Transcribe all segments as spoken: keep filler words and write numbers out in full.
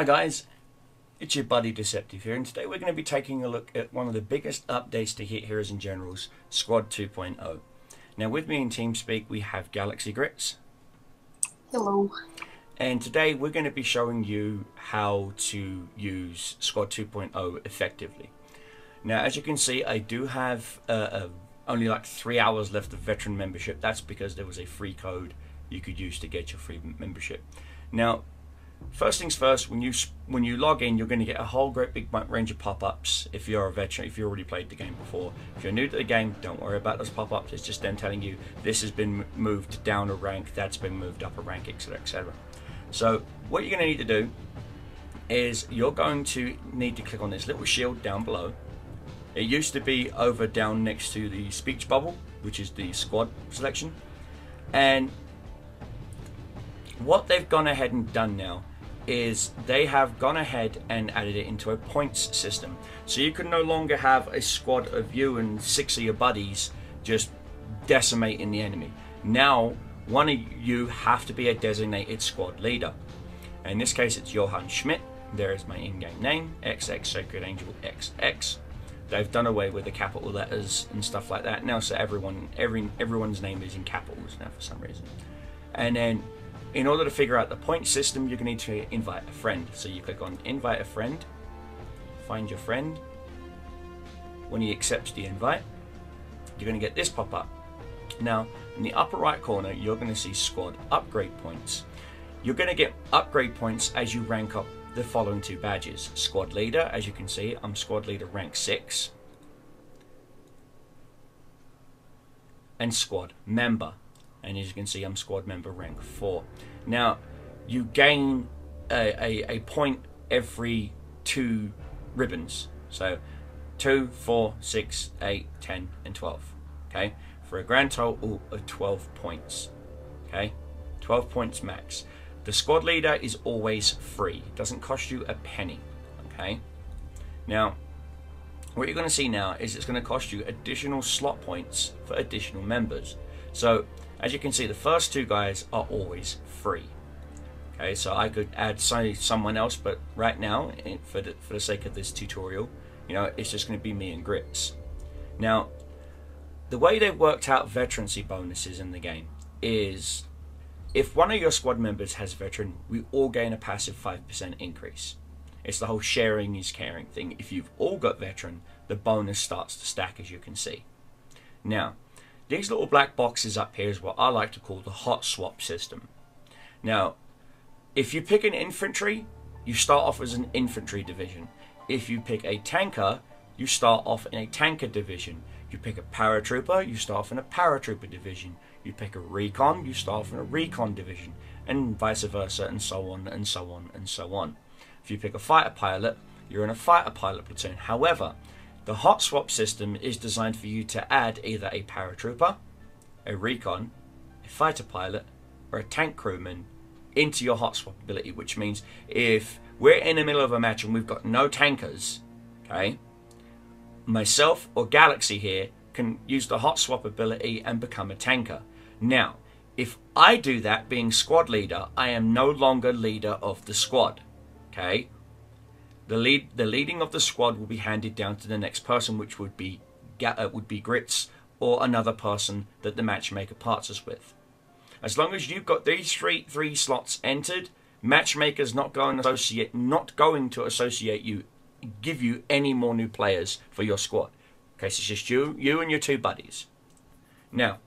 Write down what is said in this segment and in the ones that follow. Hi guys, it's your buddy Deceptive here, and today we're going to be taking a look at one of the biggest updates to hit Heroes and Generals, Squad two point oh. Now with me in TeamSpeak we have Galaxy Grits. Hello. And today we're going to be showing you how to use Squad two point oh effectively. Now as you can see, I do have uh, uh, only like three hours left of veteran membership. That's because there was a free code you could use to get your free membership. Now, first things first, when you when you log in, you're going to get a whole great big range of pop-ups if you're a veteran, if you already played the game before. If you're new to the game, don't worry about those pop-ups. It's just them telling you this has been moved down a rank, that's been moved up a rank, et cetera, et cetera. So what you're going to need to do is you're going to need to click on this little shield down below. It used to be over down next to the speech bubble, which is the squad selection. And what they've gone ahead and done now is they have gone ahead and added it into a points system, so you can no longer have a squad of you and six of your buddies just decimating the enemy. Now one of you have to be a designated squad leader. In this case it's Johann Schmidt. There is my in-game name, X X Sacred Angel X X. They've done away with the capital letters and stuff like that now, so everyone every everyone's name is in capitals now for some reason. And then in order to figure out the point system, you're going to need to invite a friend. So you click on invite a friend, find your friend. When he accepts the invite, you're going to get this pop up. Now, in the upper right corner, you're going to see squad upgrade points. You're going to get upgrade points as you rank up the following two badges. Squad leader, as you can see, I'm squad leader rank six. And squad member. And as you can see, I'm squad member rank four. Now, you gain a, a, a point every two ribbons. So, two, four, six, eight, ten, and twelve. Okay? For a grand total of twelve points. Okay? twelve points max. The squad leader is always free. It doesn't cost you a penny. Okay? Now, what you're going to see now is it's going to cost you additional slot points for additional members. So, as you can see, the first two guys are always free. Okay, so I could add someone else, but right now, for the, for the sake of this tutorial, you know, it's just going to be me and Grits. Now, the way they've worked out veterancy bonuses in the game is if one of your squad members has veteran, we all gain a passive five percent increase. It's the whole sharing is caring thing. If you've all got veteran, the bonus starts to stack, as you can see. Now, these little black boxes up here is what I like to call the hot swap system. Now, if you pick an infantry, you start off as an infantry division. If you pick a tanker, you start off in a tanker division. You pick a paratrooper, you start off in a paratrooper division. You pick a recon, you start off in a recon division, and vice versa, and so on, and so on, and so on. If you pick a fighter pilot, you're in a fighter pilot platoon. However, the hot swap system is designed for you to add either a paratrooper, a recon, a fighter pilot, or a tank crewman into your hot swap ability, which means if we're in the middle of a match and we've got no tankers, okay, myself or Galaxy here can use the hot swap ability and become a tanker. Now, if I do that, being squad leader, I am no longer leader of the squad, okay? The lead, the leading of the squad will be handed down to the next person, which would be uh, would be Grits or another person that the matchmaker parts us with. As long as you've got these three three slots entered, matchmaker's not going to associate not going to associate you, give you any more new players for your squad. Okay, so it's just you you and your two buddies. Now,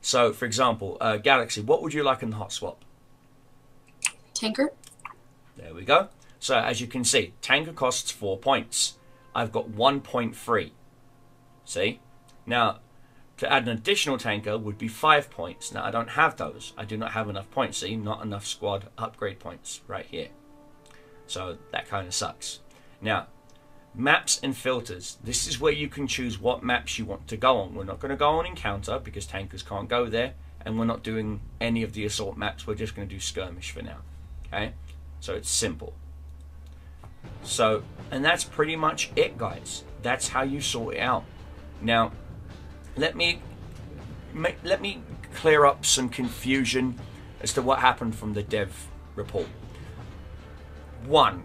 so for example, uh, Galaxy, what would you like in the hot swap? Tanker. There we go. So as you can see, tanker costs four points. I've got one point free. See? Now, to add an additional tanker would be five points. Now, I don't have those. I do not have enough points. See? Not enough squad upgrade points right here. So that kind of sucks. Now, maps and filters. This is where you can choose what maps you want to go on. We're not going to go on encounter because tankers can't go there. And we're not doing any of the assault maps. We're just going to do skirmish for now. Okay? So it's simple. So, and that's pretty much it, guys. That's how you sort it out. Now, let me make, let me clear up some confusion as to what happened from the dev report. One,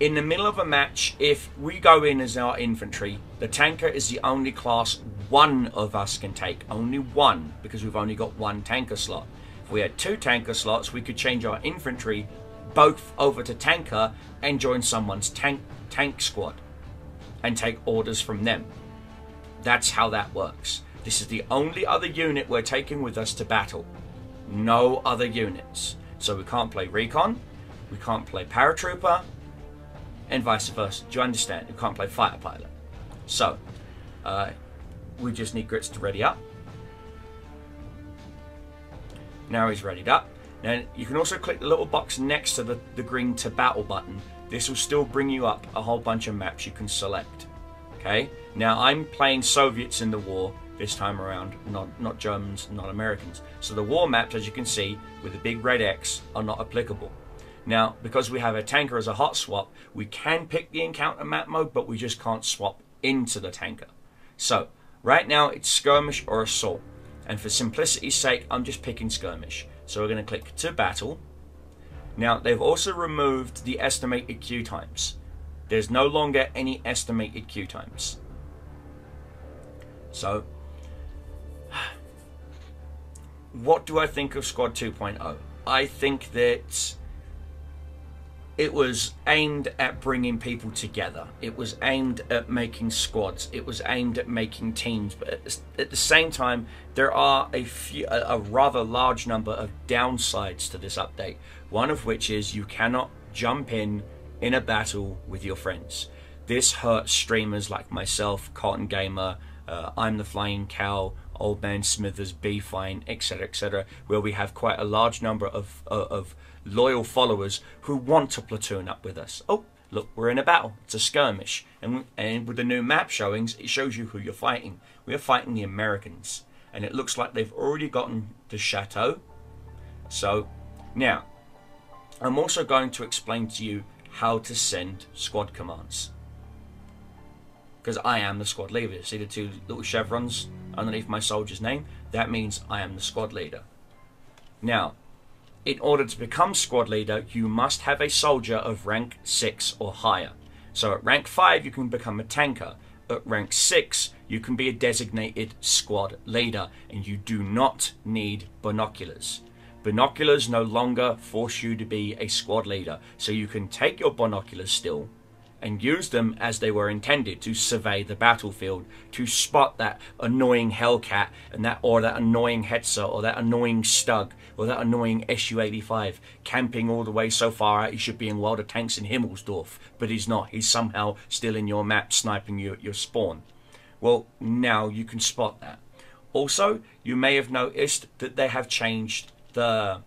in the middle of a match, if we go in as our infantry, the tanker is the only class one of us can take. Only one, because we've only got one tanker slot. If we had two tanker slots, we could change our infantry both over to tanker and join someone's tank tank squad and take orders from them. That's how that works. This is the only other unit we're taking with us to battle. No other units. So we can't play recon, we can't play paratrooper, and vice versa. Do you understand? We can't play fighter pilot. So, uh, we just need Grits to ready up. Now he's readied up. Now you can also click the little box next to the, the green to battle button. This will still bring you up a whole bunch of maps you can select. Okay, now I'm playing Soviets in the war this time around, not, not Germans, not Americans. So the war maps, as you can see, with the big red X, are not applicable. Now, because we have a tanker as a hot swap, we can pick the encounter map mode, but we just can't swap into the tanker. So, right now it's skirmish or assault. And for simplicity's sake, I'm just picking skirmish. So we're going to click to battle. Now, they've also removed the estimated queue times. There's no longer any estimated queue times. So, what do I think of Squad two point oh? I think that it was aimed at bringing people together. It was aimed at making squads. It was aimed at making teams. But at the same time, there are a few, a rather large number of downsides to this update. One of which is you cannot jump in in a battle with your friends. This hurts streamers like myself, Cotton Gamer, uh, I'm the Flying Cow, Old Man Smithers, Be Fine, et cetera, et cetera, where we have quite a large number of uh, of loyal followers who want to platoon up with us. Oh, look, we're in a battle. It's a skirmish. And, and with the new map showings, it shows you who you're fighting. We're fighting the Americans. And it looks like they've already gotten the chateau. So, now, I'm also going to explain to you how to send squad commands. Because I am the squad leader. See the two little chevrons underneath my soldier's name? That means I am the squad leader. Now, in order to become squad leader, you must have a soldier of rank six or higher. So at rank five, you can become a tanker. At rank six, you can be a designated squad leader, and you do not need binoculars. Binoculars no longer force you to be a squad leader, so you can take your binoculars still and use them as they were intended, to survey the battlefield, to spot that annoying Hellcat, and that, or that annoying Hetzer, or that annoying Stug, or that annoying S U eighty-five, camping all the way so far out he should be in World of Tanks in Himmelsdorf, but he's not. He's somehow still in your map, sniping you at your spawn. Well, now you can spot that. Also, you may have noticed that they have changed the,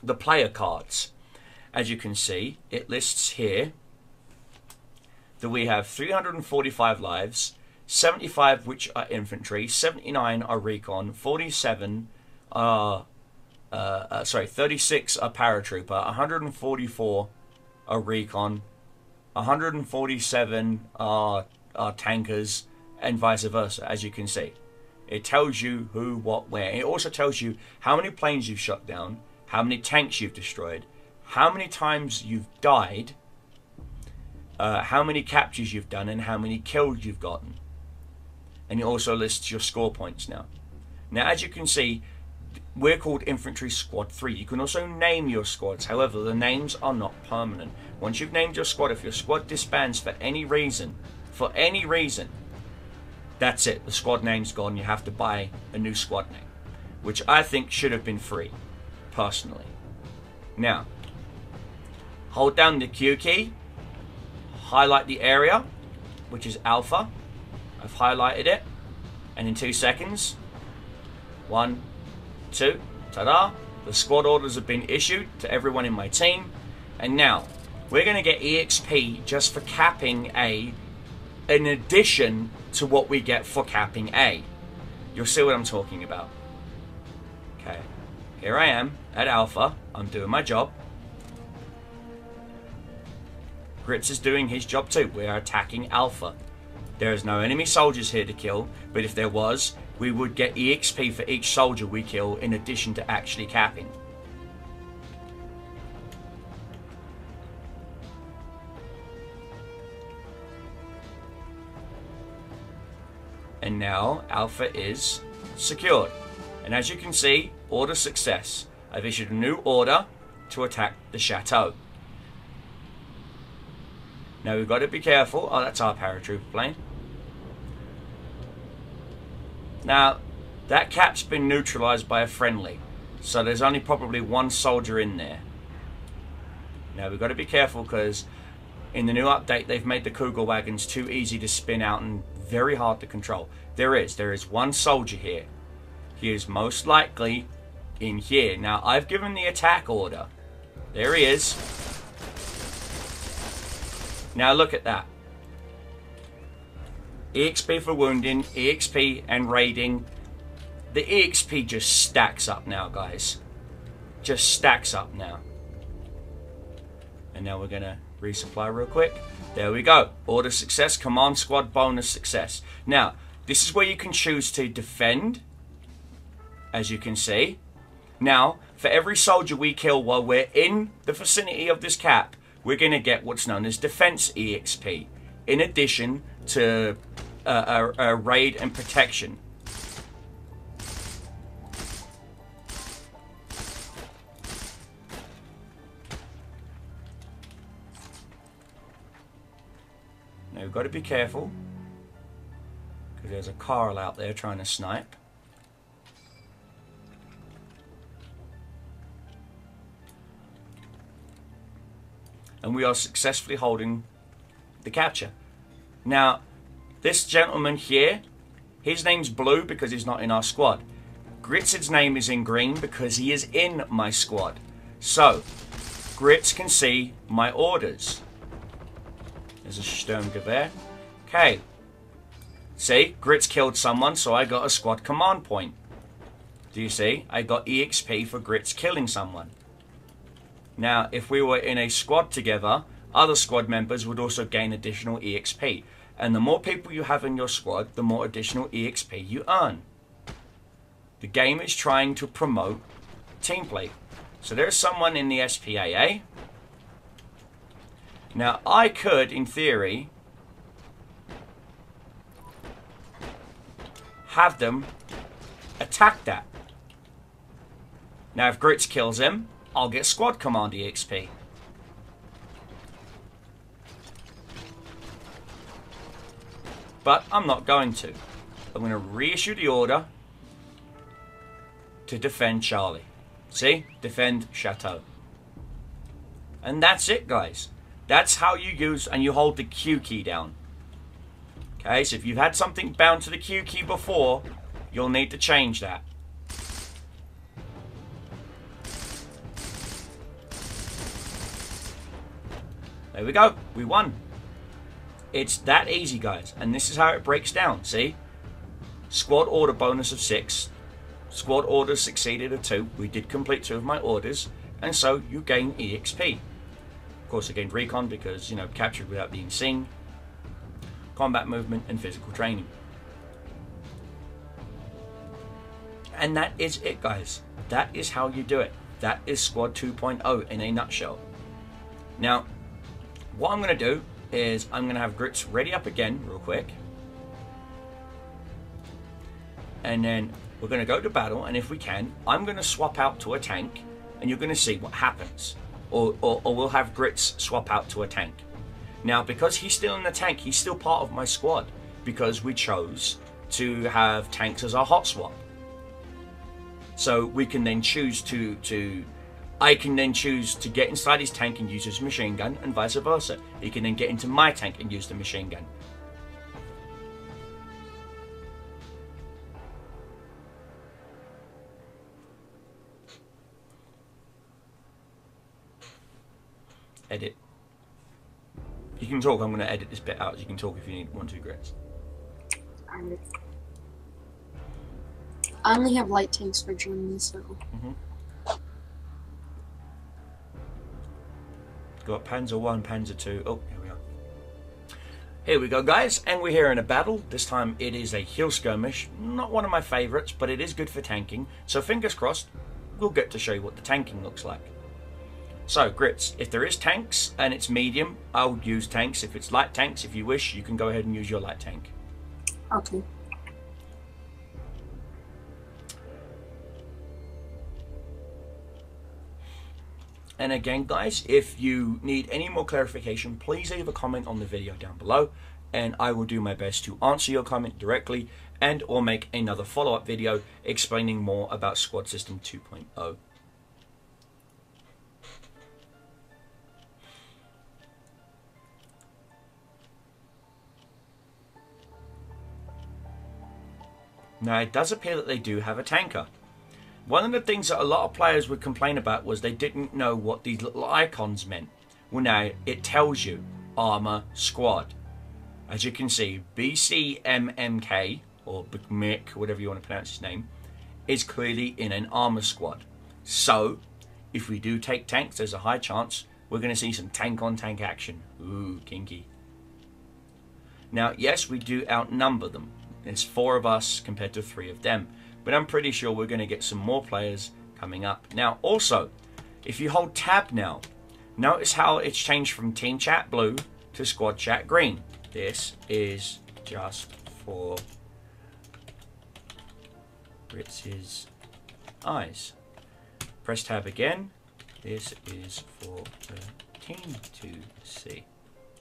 the player cards. As you can see, it lists here that we have three hundred forty-five lives, seventy-five which are infantry, seventy-nine are recon, forty-seven are, uh, uh, sorry, thirty-six are paratrooper, one hundred forty-four are recon, one hundred forty-seven are, are tankers, and vice versa, as you can see. It tells you who, what, where. It also tells you how many planes you've shot down, how many tanks you've destroyed, how many times you've died, Uh, how many captures you've done, and how many kills you've gotten. And it also lists your score points now. Now, as you can see, we're called Infantry Squad three. You can also name your squads. However, the names are not permanent. Once you've named your squad, if your squad disbands for any reason, for any reason, that's it. The squad name's gone. You have to buy a new squad name, which I think should have been free, personally. Now, hold down the Q key. Highlight the area, which is alpha. I've highlighted it, and in two seconds, one, two, ta-da, the squad orders have been issued to everyone in my team, and now we're going to get E X P just for capping A in addition to what we get for capping A. You'll see what I'm talking about. Okay, here I am at alpha, I'm doing my job. Grits is doing his job too. We are attacking alpha. There is no enemy soldiers here to kill, but if there was, we would get E X P for each soldier we kill in addition to actually capping. now Alpha is secured. And as you can see, order success. I've issued a new order to attack the chateau. Now we've got to be careful. Oh, that's our paratrooper plane. Now, that cap's been neutralized by a friendly, so there's only probably one soldier in there. Now we've got to be careful because in the new update they've made the Kugelwagons too easy to spin out and very hard to control. There is, there is one soldier here. He is most likely in here. Now I've given the attack order. There he is. Now look at that. E X P for wounding, E X P and raiding. The E X P just stacks up now, guys. Just stacks up now. And now we're going to resupply real quick. There we go. Order success, command squad bonus success. Now, this is where you can choose to defend, as you can see. Now, for every soldier we kill while we're in the vicinity of this cap, we're going to get what's known as defense E X P, in addition to uh, uh, uh, raid and protection. Now we've got to be careful, because there's a Carl out there trying to snipe. And we are successfully holding the capture. Now, this gentleman here, his name's blue because he's not in our squad. Grits' name is in green because he is in my squad. So, Grits can see my orders. There's a Sturmgewehr. Okay. See, Grits killed someone, so I got a squad command point. Do you see? I got E X P for Grits killing someone. Now, if we were in a squad together, other squad members would also gain additional E X P. And the more people you have in your squad, the more additional E X P you earn. The game is trying to promote team play. So there's someone in the S P A A. Now, I could, in theory, have them attack that. Now, if Grits kills him, I'll get squad command E X P. But I'm not going to. I'm going to reissue the order to defend Charlie. See? Defend Chateau. And that's it, guys. That's how you use and you hold the Q key down. Okay, so if you've had something bound to the Q key before, you'll need to change that. There we go. We won. It's that easy, guys. And this is how it breaks down. See? Squad order bonus of six. Squad orders succeeded of two. We did complete two of my orders. And so you gain E X P. Of course, I gained recon because, you know, captured without being seen. Combat movement and physical training. And that is it, guys. That is how you do it. That is Squad two point oh in a nutshell. Now, what I'm going to do is I'm going to have Grits ready up again real quick. And then we're going to go to battle, and if we can, I'm going to swap out to a tank, and you're going to see what happens. Or, or, or we'll have Grits swap out to a tank. Now, because he's still in the tank, he's still part of my squad, because we chose to have tanks as our hot swap. So we can then choose to... to I can then choose to get inside his tank and use his machine gun, and vice versa. He can then get into my tank and use the machine gun. Edit. You can talk, I'm going to edit this bit out. You can talk if you need one, two Grits. I only have light tanks for Germany, so... Mm-hmm. Got Panzer one, Panzer two. Oh, here we are. Here we go, guys, and we're here in a battle. This time it is a hill skirmish. Not one of my favorites, but it is good for tanking. So fingers crossed, we'll get to show you what the tanking looks like. So, Grits, if there is tanks and it's medium, I'll use tanks. If it's light tanks, if you wish, you can go ahead and use your light tank. Okay. And again, guys, if you need any more clarification, please leave a comment on the video down below, and I will do my best to answer your comment directly and or make another follow-up video explaining more about Squad System two point oh. Now, it does appear that they do have a tanker. One of the things that a lot of players would complain about was they didn't know what these little icons meant. Well, now it tells you Armor Squad. As you can see, B C M M K, or B C M M K, whatever you want to pronounce his name, is clearly in an Armor Squad. So, if we do take tanks, there's a high chance we're going to see some tank-on-tank action. Ooh, kinky. Now, yes, we do outnumber them. There's four of us compared to three of them. But I'm pretty sure we're going to get some more players coming up. Now, also, if you hold tab now, notice how it's changed from Team Chat Blue to Squad Chat Green. This is just for Grits' eyes. Press tab again. This is for the team to see.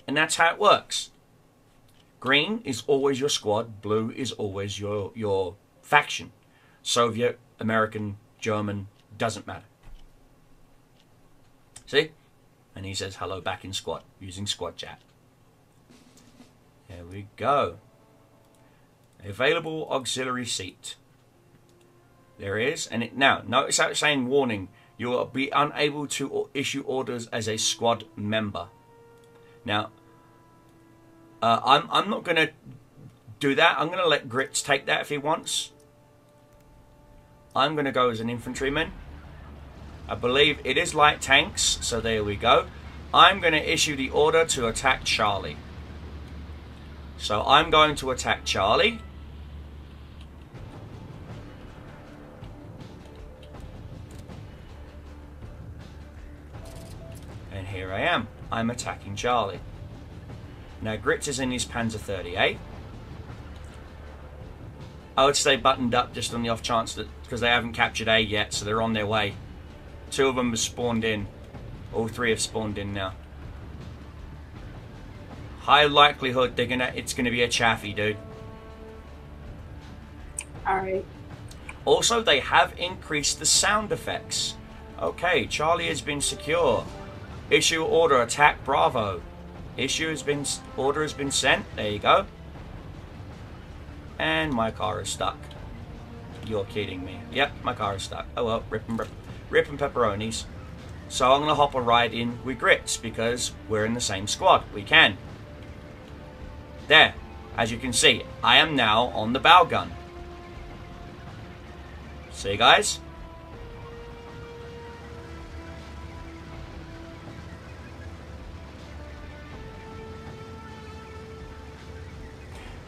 And that's how it works. Green is always your squad. Blue is always your, your faction. Soviet, American, German, doesn't matter. See? And he says hello back in squad, using squad chat. There we go. Available auxiliary seat. There is. And it, now, notice how it's saying warning. You will be unable to issue orders as a squad member. Now, Uh, I'm, I'm not going to do that. I'm going to let Grits take that if he wants. I'm going to go as an infantryman. I believe it is light tanks, so there we go. I'm going to issue the order to attack Charlie. So I'm going to attack Charlie. And here I am. I'm attacking Charlie. Now, Grits is in his Panzer thirty-eight. I would stay buttoned up just on the off chance that, because they haven't captured A yet, so they're on their way. Two of them have spawned in. All three have spawned in now. High likelihood they're gonna. It's gonna be a Chaffee, dude. All right. Also, they have increased the sound effects. Okay, Charlie has been secure. Issue order, attack Bravo. Issue has been, order has been sent. There you go. And my car is stuck. You're kidding me. Yep, my car is stuck. Oh well, rip and, rip, rip and pepperonis. So I'm going to hop a ride in with Grits because we're in the same squad. We can. There. As you can see, I am now on the bow gun. See, guys?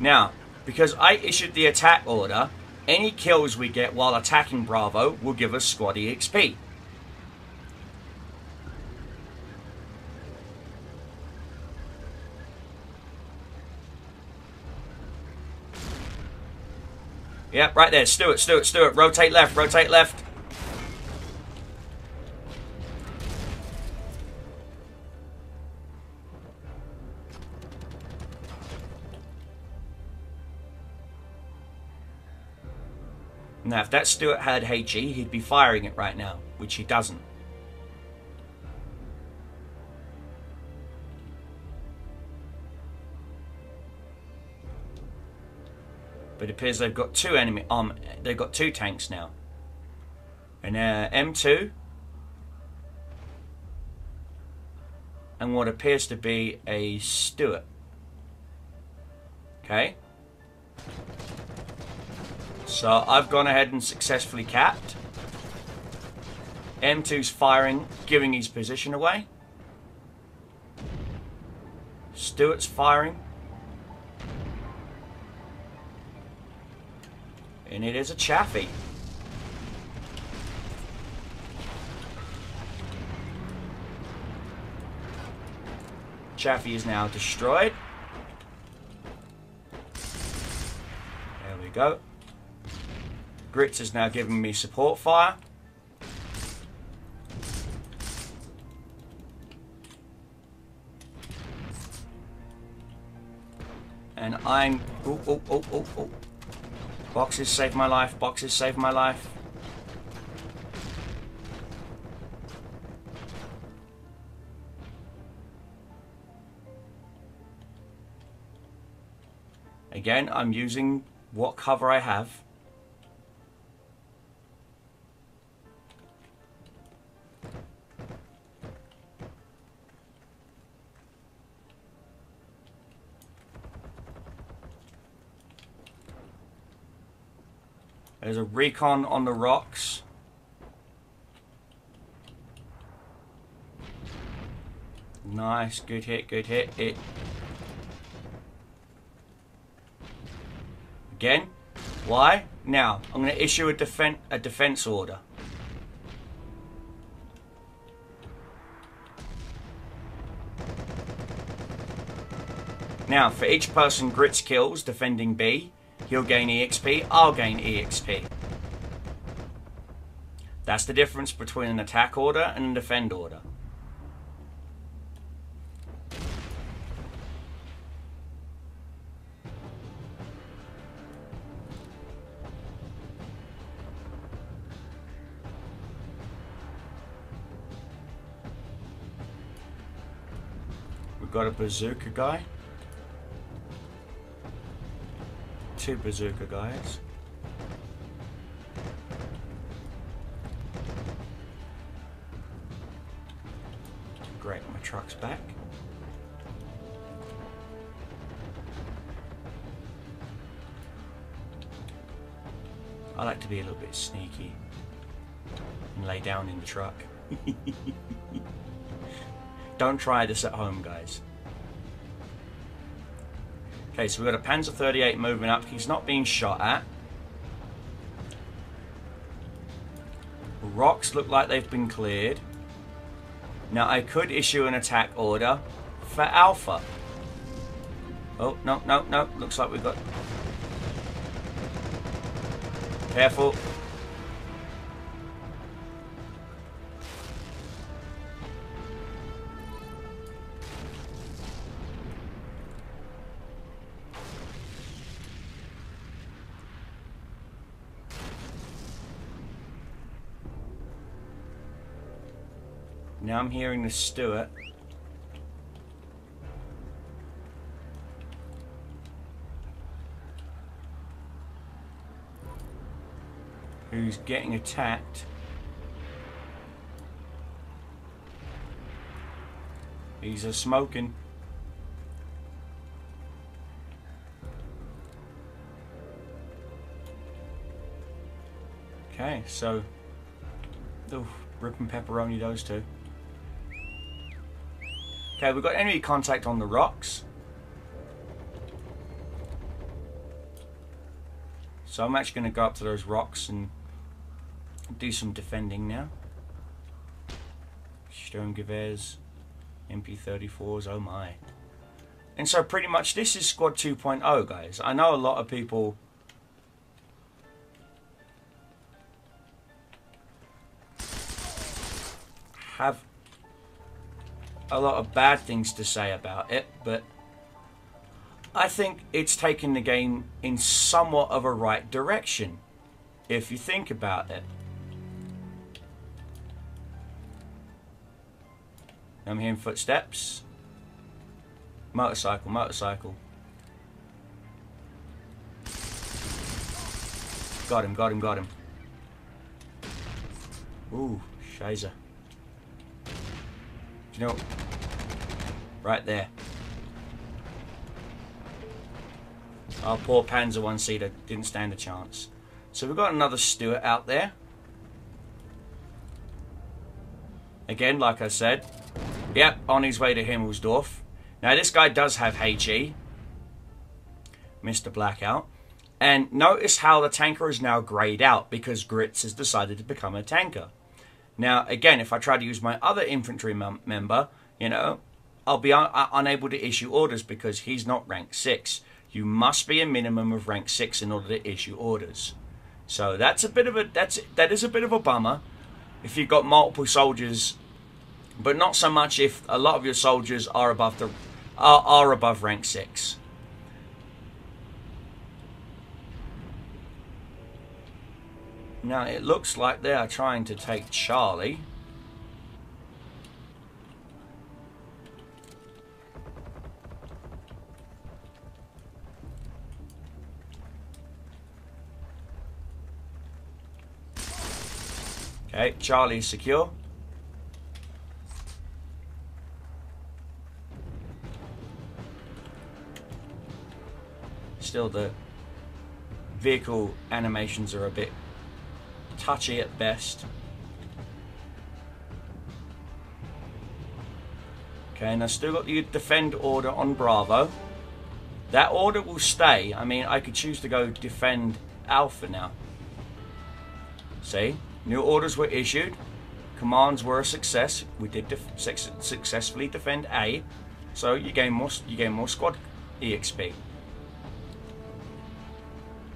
Now, because I issued the attack order, any kills we get while attacking Bravo will give us squad E X P. Yep, right there. Stuart, Stuart, Stuart. Rotate left, rotate left. Now, if that Stuart had HE, he'd be firing it right now, which he doesn't. But it appears they've got two enemy um, they've got two tanks now. An uh, M two and what appears to be a Stuart. Okay. So I've gone ahead and successfully capped. M two's firing, giving his position away. Stuart's firing. And it is a Chaffee. Chaffee is now destroyed. There we go. Grits has now given me support fire. And I'm... Oh, oh, oh, oh, oh. Boxes save my life. Boxes save my life. Again, I'm using what cover I have. There's a recon on the rocks. Nice, good hit, good hit. It. Again, why? Now, I'm going to issue a defen a defense order. Now, for each person Grits kills defending B, he'll gain E X P, I'll gain E X P. That's the difference between an attack order and a defend order. We've got a bazooka guy. Two bazooka guys. Great, my truck's back. I like to be a little bit sneaky and lay down in the truck. Don't try this at home, guys. Okay, so we've got a Panzer thirty-eight moving up. He's not being shot at. Rocks look like they've been cleared. Now, I could issue an attack order for Alpha. Oh, no, no, no. Looks like we've got... Careful. Now I'm hearing the Stuart. Who's getting attacked. He's a smoking. Okay, so. Ooh, rip and pepperoni those two. Okay, we've got enemy contact on the rocks. So I'm actually going to go up to those rocks and do some defending now. Sturmgewehrs, M P thirty-fours, oh my. And so pretty much this is Squad two point oh, guys. I know a lot of people... have... a lot of bad things to say about it, but I think it's taken the game in somewhat of a right direction, if you think about it. I'm hearing footsteps. Motorcycle, motorcycle. Got him, got him, got him. Ooh, Shazer. You know, right there. Our poor Panzer one seater didn't stand a chance. So we've got another Stuart out there. Again, like I said, yep, on his way to Himmelsdorf. Now this guy does have H E, Mister Blackout. And notice how the tanker is now greyed out because Grits has decided to become a tanker. Now, again, if I try to use my other infantry mem member, you know, I'll be un unable to issue orders because he's not rank six. You must be a minimum of rank six in order to issue orders. So that's a bit of a, that's, that is a bit of a bummer if you've got multiple soldiers, but not so much if a lot of your soldiers are above, the, are, are above rank six. Now it looks like they are trying to take Charlie. Okay, Charlie's secure. Still, the vehicle animations are a bit touchy at best. Okay, and I still got the defend order on Bravo. That order will stay. I mean, I could choose to go defend Alpha now. See? New orders were issued. Commands were a success. We did def successfully defend A, so you gain more. You gain more squad E X P.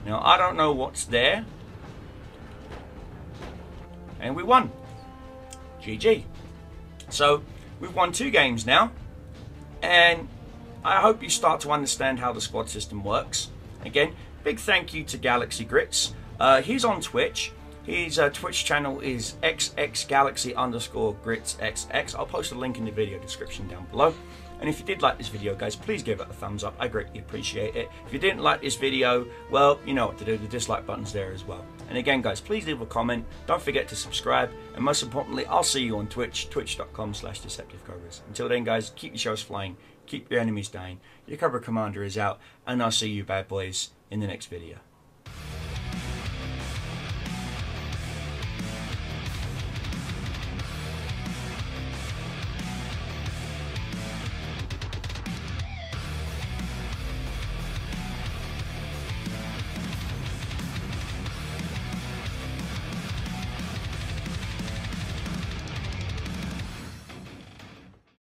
Now I don't know what's there, and we won. G G. So we've won two games now, and I hope you start to understand how the squad system works. Again, big thank you to Galaxy Grits. Uh, he's on Twitch. His uh, Twitch channel is X X Galaxy underscore Grits X X. I'll post a link in the video description down below. And if you did like this video, guys, please give it a thumbs up. I greatly appreciate it. If you didn't like this video, well, you know what to do. The dislike button's there as well. And again, guys, please leave a comment. Don't forget to subscribe. And most importantly, I'll see you on Twitch, twitch dot com slash Deceptive Cobras. Until then, guys, keep your shows flying. Keep your enemies dying. Your Cobra Commander is out. And I'll see you bad boys in the next video.